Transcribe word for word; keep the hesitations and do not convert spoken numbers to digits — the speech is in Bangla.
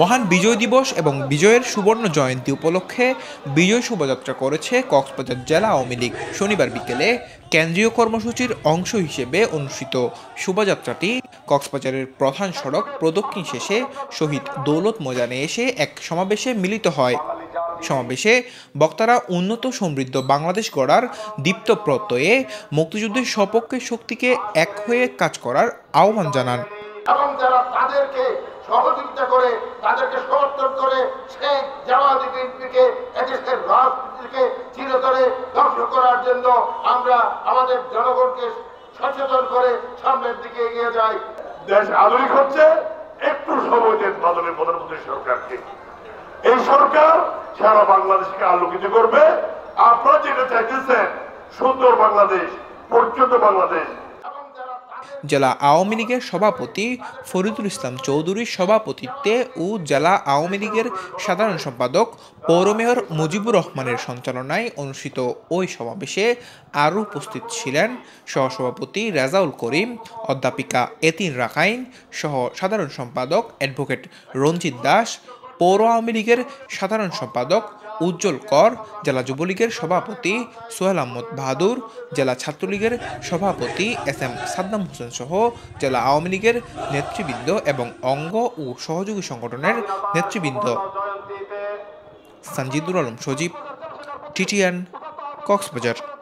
মহান বিজয় দিবস এবং বিজয়ের সুবর্ণ জয়ন্তী উপলক্ষে বিজয় শোভাযাত্রা করেছে কক্সবাজার জেলা আওয়ামী লীগ। শনিবার বিকেলে কেন্দ্রীয় কর্মসূচির অংশ হিসেবে অনুষ্ঠিত শোভাযাত্রাটি কক্সবাজারের প্রধান সড়ক প্রদক্ষিণ শেষে শহীদ দৌলত ময়দানে এসে এক সমাবেশে মিলিত হয়। সমাবেশে বক্তারা উন্নত সমৃদ্ধ বাংলাদেশ গড়ার দীপ্ত প্রত্যয়ে মুক্তিযুদ্ধের সপক্ষে শক্তিকে এক হয়ে কাজ করার আহ্বান জানান। সহযোগিতা করে তাদেরকে সমর্থন করে সেই জামায়াত বিএনপিকে এদেশের রাজনীতিকে চিরতরে ধ্বংস করার জন্য আমরা আমাদের জনগণকে সচেতন করে সামনের দিকে এগিয়ে যাই। দেশ আধুনিক হচ্ছে, একটু সময় দেন মাননীয় প্রধানমন্ত্রী সরকারকে। এই সরকার সারা বাংলাদেশকে আলোকিত করবে। আপনারা যেটা চাইতেছেন সুন্দর বাংলাদেশ, পরিচ্ছন্ন বাংলাদেশ। জেলা আওয়ামী লীগের সভাপতি ফরিদুল ইসলাম চৌধুরীর সভাপতিত্বে ও জেলা আওয়ামী লীগের সাধারণ সম্পাদক পৌর মেয়র মুজিবুর রহমানের সঞ্চালনায় অনুষ্ঠিত ওই সমাবেশে আরও উপস্থিত ছিলেন সহসভাপতি রেজাউল করিম, অধ্যাপিকা এতিন রাখাইন সহ সাধারণ সম্পাদক অ্যাডভোকেট রঞ্জিত দাস, পৌর আওয়ামী লীগের সাধারণ সম্পাদক উজ্জ্বল কর, জেলা যুবলীগের সভাপতি সোহেল আহমদ বাহাদুর, জেলা ছাত্রলীগের সভাপতি এস এম সাদ্দাম হোসেন সহ জেলা আওয়ামী লীগের নেতৃবৃন্দ এবং অঙ্গ ও সহযোগী সংগঠনের নেতৃবৃন্দ। সঞ্জিদুল আলম সজীব, টিটিএন, কক্সবাজার।